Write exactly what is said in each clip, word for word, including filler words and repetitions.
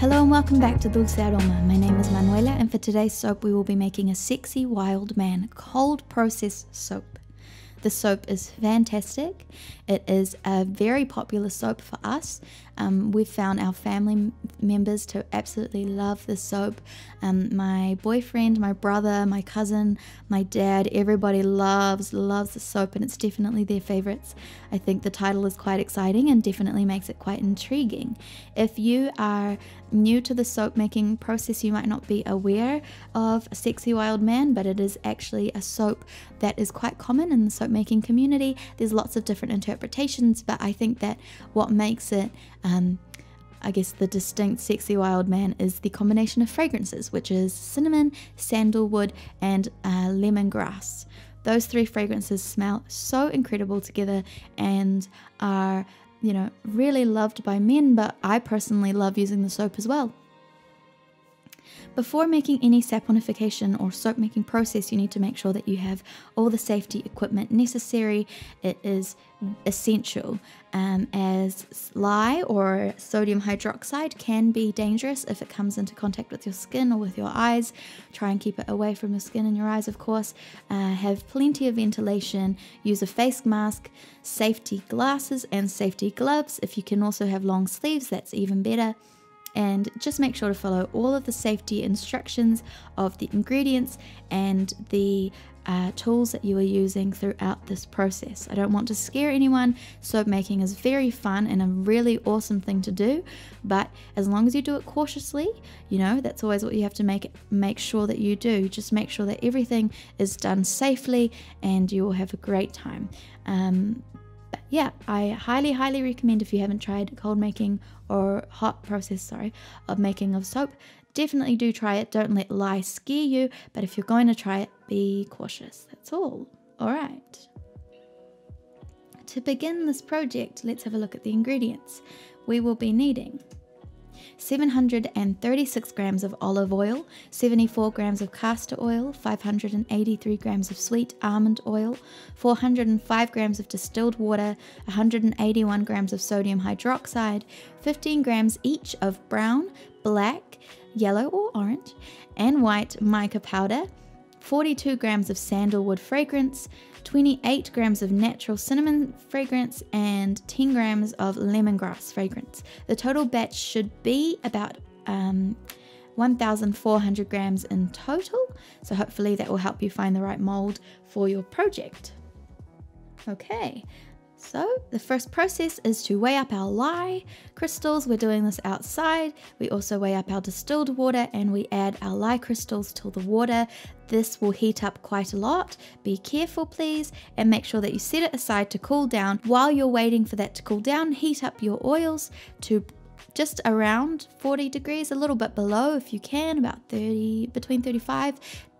Hello and welcome back to Dulce Aroma. My name is Manuela and for today's soap we will be making a Sexy Wild Man cold process soap. The soap is fantastic. It is a very popular soap for us. Um, we've found our family members to absolutely love this soap. Um, my boyfriend, my brother, my cousin, my dad, everybody loves, loves the soap and it's definitely their favorites. I think the title is quite exciting and definitely makes it quite intriguing. If you are new to the soap making process, you might not be aware of Sexy Wild Man, but it is actually a soap that is quite common in the soap making community. There's lots of different interpretations, but I think that what makes it um I guess the distinct Sexy Wild Man is the combination of fragrances, which is cinnamon, sandalwood and uh, lemon grass. Those three fragrances smell so incredible together and are, you know, really loved by men, but I personally love using the soap as well. Before making any saponification or soap making process, you need to make sure that you have all the safety equipment necessary. It is essential um, as lye or sodium hydroxide can be dangerous if it comes into contact with your skin or with your eyes. Try and keep it away from your skin and your eyes, of course. Uh, have plenty of ventilation, use a face mask, safety glasses and safety gloves. If you can also have long sleeves, that's even better. And just make sure to follow all of the safety instructions of the ingredients and the uh, tools that you are using throughout this process. I don't want to scare anyone. Soap making is very fun and a really awesome thing to do, but as long as you do it cautiously, you know, that's always what you have to make make sure that you do. Just make sure that everything is done safely and you will have a great time. Um, Yeah, I highly, highly recommend, if you haven't tried cold making or hot process, sorry, of making of soap, definitely do try it. Don't let lye scare you, but if you're going to try it, be cautious. That's all. All right. To begin this project, let's have a look at the ingredients. We will be needing seven hundred thirty-six grams of olive oil, seventy-four grams of castor oil, five hundred eighty-three grams of sweet almond oil, four hundred five grams of distilled water, one hundred eighty-one grams of sodium hydroxide, fifteen grams each of brown, black, yellow or orange, and white mica powder, forty-two grams of sandalwood fragrance, twenty-eight grams of natural cinnamon fragrance and ten grams of lemongrass fragrance. The total batch should be about um, one thousand four hundred grams in total, so hopefully that will help you find the right mold for your project. Okay, so the first process is to weigh up our lye crystals. We're doing this outside. We also weigh up our distilled water and we add our lye crystals to the water. This will heat up quite a lot. Be careful please, and make sure that you set it aside to cool down. While you're waiting for that to cool down, heat up your oils to just around forty degrees, a little bit below if you can, about thirty, between thirty-five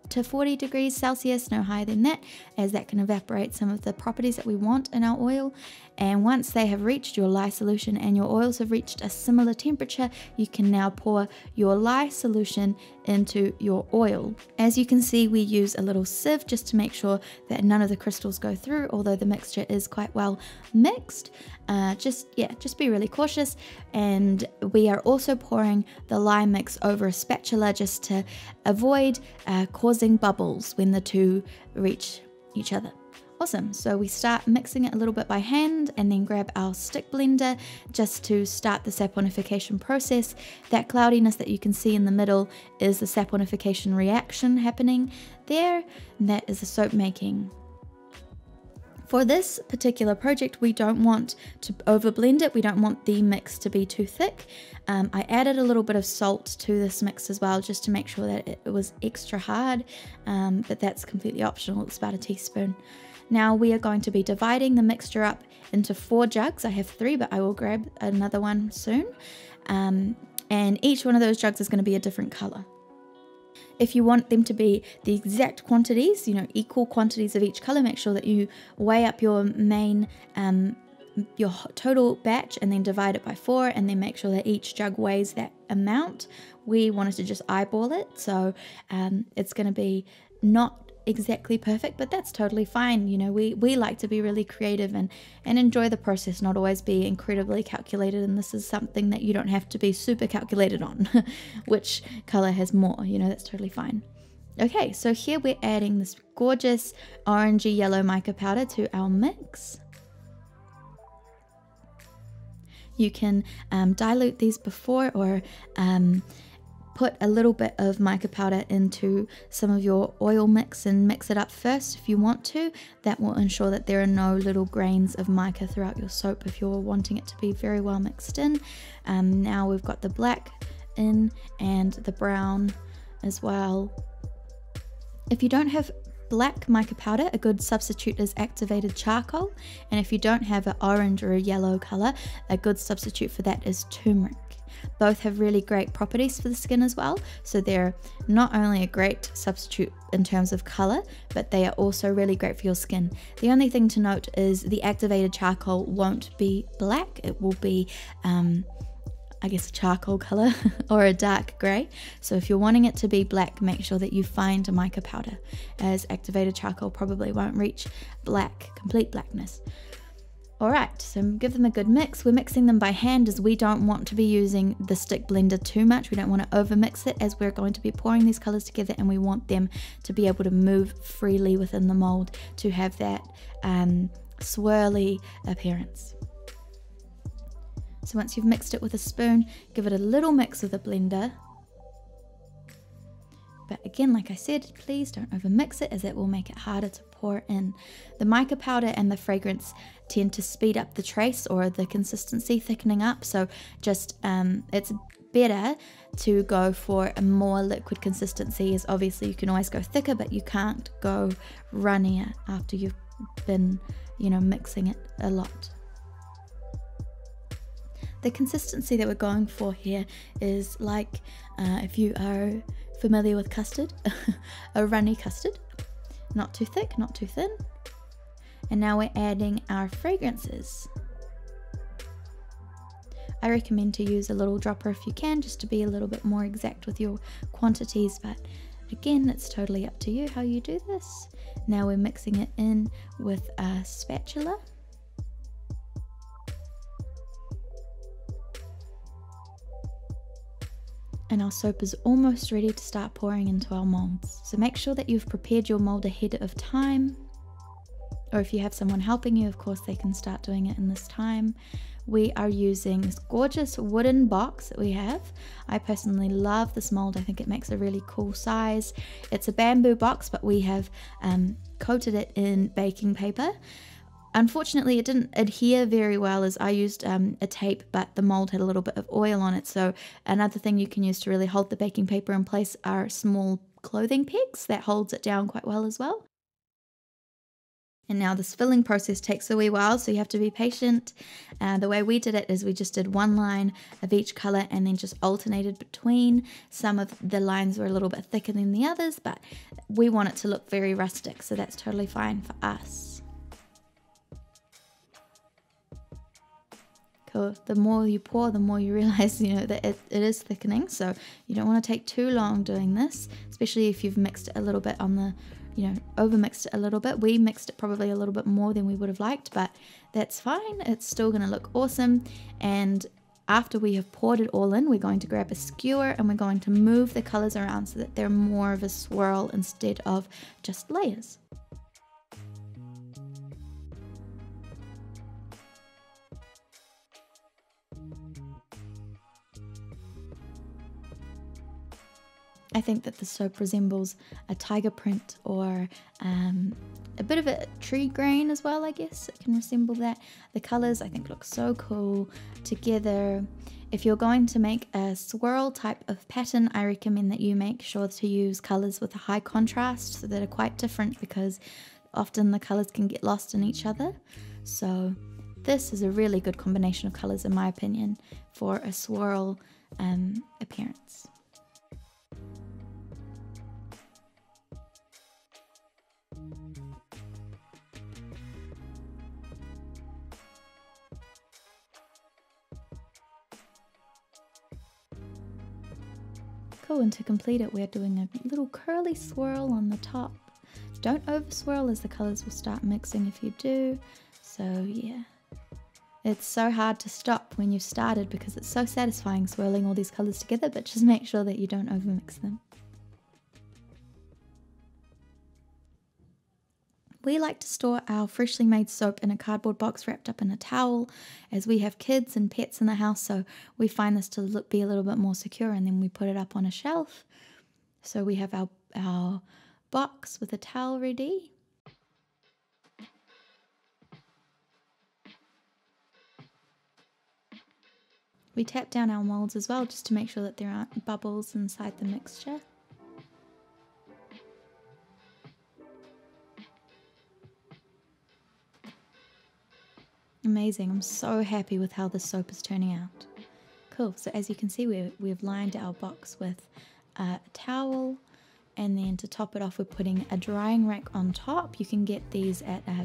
to forty degrees Celsius, no higher than that, as that can evaporate some of the properties that we want in our oil. And once they have reached, your lye solution and your oils have reached a similar temperature, you can now pour your lye solution into your oil. As you can see, we use a little sieve just to make sure that none of the crystals go through, although the mixture is quite well mixed. Uh, just, yeah, just be really cautious. And we are also pouring the lye mix over a spatula just to avoid uh, causing bubbles when the two reach each other. Awesome, so we start mixing it a little bit by hand and then grab our stick blender just to start the saponification process. That cloudiness that you can see in the middle is the saponification reaction happening there, and that is the soap making. For this particular project, we don't want to overblend it. We don't want the mix to be too thick. Um, I added a little bit of salt to this mix as well, just to make sure that it was extra hard, um, but that's completely optional. It's about a teaspoon. Now we are going to be dividing the mixture up into four jugs. I have three, but I will grab another one soon. Um, and each one of those jugs is going to be a different color. If you want them to be the exact quantities, you know, equal quantities of each color, make sure that you weigh up your main, um, your total batch and then divide it by four and then make sure that each jug weighs that amount. We wanted to just eyeball it, so um, it's going to be not exactly perfect, but that's totally fine. You know, we, we like to be really creative and, and enjoy the process, not always be incredibly calculated. And this is something that you don't have to be super calculated on, which color has more, you know, that's totally fine. Okay, so here we're adding this gorgeous orangey yellow mica powder to our mix. You can um, dilute these before or um, put a little bit of mica powder into some of your oil mix and mix it up first if you want to. That will ensure that there are no little grains of mica throughout your soap if you're wanting it to be very well mixed in. Um, now we've got the black in and the brown as well. If you don't have black mica powder, a good substitute is activated charcoal, and if you don't have an orange or a yellow color, a good substitute for that is turmeric. Both have really great properties for the skin as well, so they're not only a great substitute in terms of color, but they are also really great for your skin. The only thing to note is the activated charcoal won't be black, it will be um, I guess a charcoal color or a dark gray. So if you're wanting it to be black, make sure that you find a mica powder, as activated charcoal probably won't reach black, complete blackness. All right, so give them a good mix. We're mixing them by hand as we don't want to be using the stick blender too much. We don't want to overmix it as we're going to be pouring these colors together, and we want them to be able to move freely within the mold to have that um, swirly appearance. So once you've mixed it with a spoon, give it a little mix with a blender. But again, like I said, please don't overmix it as it will make it harder to pour in. The mica powder and the fragrance tend to speed up the trace or the consistency thickening up. So just, um, it's better to go for a more liquid consistency, as obviously you can always go thicker, but you can't go runnier after you've been, you know, mixing it a lot. The consistency that we're going for here is like, uh, if you are familiar with custard, a runny custard, not too thick, not too thin. And now we're adding our fragrances. I recommend to use a little dropper if you can, just to be a little bit more exact with your quantities, but again, it's totally up to you how you do this. Now we're mixing it in with a spatula. And our soap is almost ready to start pouring into our molds. So make sure that you've prepared your mold ahead of time, or if you have someone helping you, of course, they can start doing it in this time. We are using this gorgeous wooden box that we have. I personally love this mold. I think it makes a really cool size. It's a bamboo box, but we have um, coated it in baking paper. Unfortunately, it didn't adhere very well as I used um, a tape, but the mold had a little bit of oil on it. So another thing you can use to really hold the baking paper in place are small clothing pegs. That holds it down quite well as well. And now this filling process takes a wee while, so you have to be patient. Uh, the way we did it is we just did one line of each color and then just alternated between. Some of the lines were a little bit thicker than the others, but we want it to look very rustic, so that's totally fine for us. Cool. The more you pour, the more you realize, you know, that it, it is thickening. So you don't want to take too long doing this, especially if you've mixed it a little bit on the, you know, overmixed it a little bit. We mixed it probably a little bit more than we would have liked, but that's fine. It's still going to look awesome. And after we have poured it all in, we're going to grab a skewer and we're going to move the colors around so that they're more of a swirl instead of just layers. I think that the soap resembles a tiger print or um, a bit of a tree grain as well, I guess. It can resemble that. The colors I think look so cool together. If you're going to make a swirl type of pattern, I recommend that you make sure to use colors with a high contrast so that are quite different, because often the colors can get lost in each other. So this is a really good combination of colors, in my opinion, for a swirl um, appearance. Cool, and to complete it, we're doing a little curly swirl on the top Don't overswirl, as the colors will start mixing if you do. So yeah, it's so hard to stop when you've started because it's so satisfying swirling all these colors together, but just make sure that you don't overmix them. We like to store our freshly made soap in a cardboard box wrapped up in a towel, as we have kids and pets in the house, so we find this to look, be a little bit more secure, and then we put it up on a shelf. So we have our, our box with a towel ready. We tap down our molds as well, just to make sure that there aren't bubbles inside the mixture. Amazing, I'm so happy with how the soap is turning out. Cool, so as you can see we're, we've lined our box with uh, a towel, and then to top it off we're putting a drying rack on top. You can get these at uh,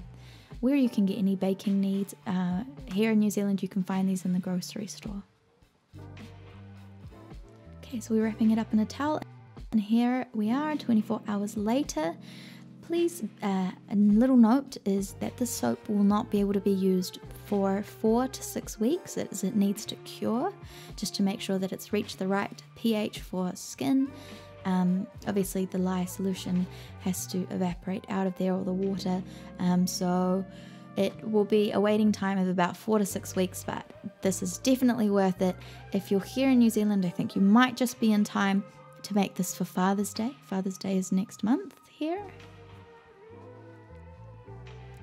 where you can get any baking needs. Uh, here in New Zealand you can find these in the grocery store. Okay, so we're wrapping it up in a towel, and here we are twenty-four hours later. Please, uh, a little note is that the soap will not be able to be used for four to six weeks as it needs to cure, just to make sure that it's reached the right pH for skin. Um, obviously the lye solution has to evaporate out of there, or the water, um, so it will be a waiting time of about four to six weeks, but this is definitely worth it. If you're here in New Zealand, I think you might just be in time to make this for Father's Day. Father's Day is next month here.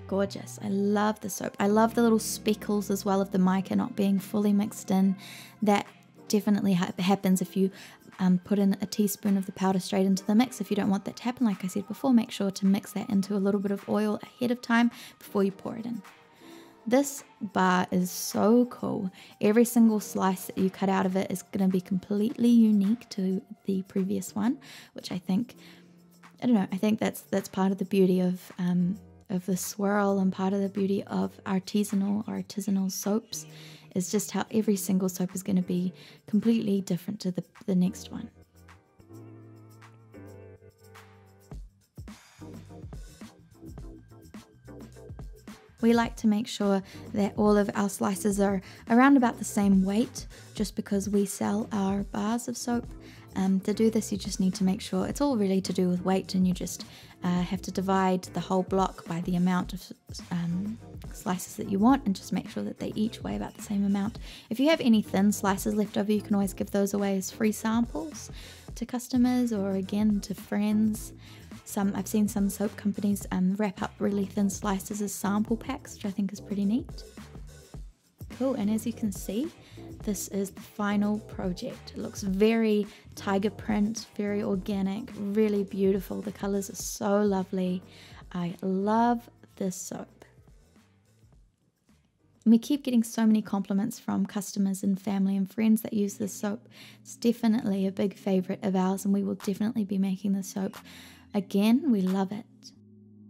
Gorgeous. I love the soap. I love the little speckles as well of the mica not being fully mixed in. That definitely ha happens if you um, put in a teaspoon of the powder straight into the mix. If you don't want that to happen, like I said before, make sure to mix that into a little bit of oil ahead of time before you pour it in. This bar is so cool. Every single slice that you cut out of it is going to be completely unique to the previous one, which I think, I don't know, I think that's that's part of the beauty of um, of the swirl, and part of the beauty of artisanal or artisanal soaps is just how every single soap is going to be completely different to the, the next one. We like to make sure that all of our slices are around about the same weight, just because we sell our bars of soap. Um, to do this you just need to make sure it's all really to do with weight, and you just uh, have to divide the whole block by the amount of um, slices that you want, and just make sure that they each weigh about the same amount. If you have any thin slices left over, you can always give those away as free samples to customers, or again to friends. Some I've seen some soap companies um, wrap up really thin slices as sample packs, which I think is pretty neat. Cool, and as you can see, this is the final project. It looks very tiger print, very organic, really beautiful. The colors are so lovely. I love this soap. And we keep getting so many compliments from customers and family and friends that use this soap. It's definitely a big favorite of ours, and we will definitely be making this soap again. We love it.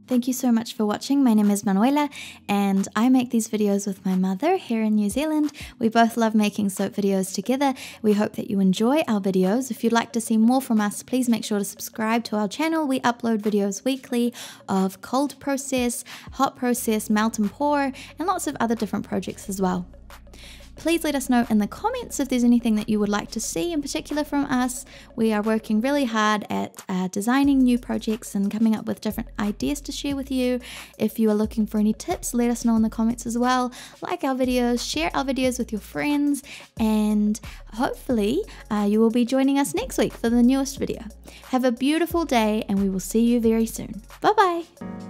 Thank you so much for watching. My name is Manuela, and I make these videos with my mother here in New Zealand. We both love making soap videos together. We hope that you enjoy our videos. If you'd like to see more from us, please make sure to subscribe to our channel. We upload videos weekly of cold process, hot process, melt and pour, and lots of other different projects as well. Please let us know in the comments if there's anything that you would like to see in particular from us. We are working really hard at uh, designing new projects and coming up with different ideas to share with you. If you are looking for any tips, let us know in the comments as well. Like our videos, share our videos with your friends, and hopefully uh, you will be joining us next week for the newest video. Have a beautiful day, and we will see you very soon. Bye bye!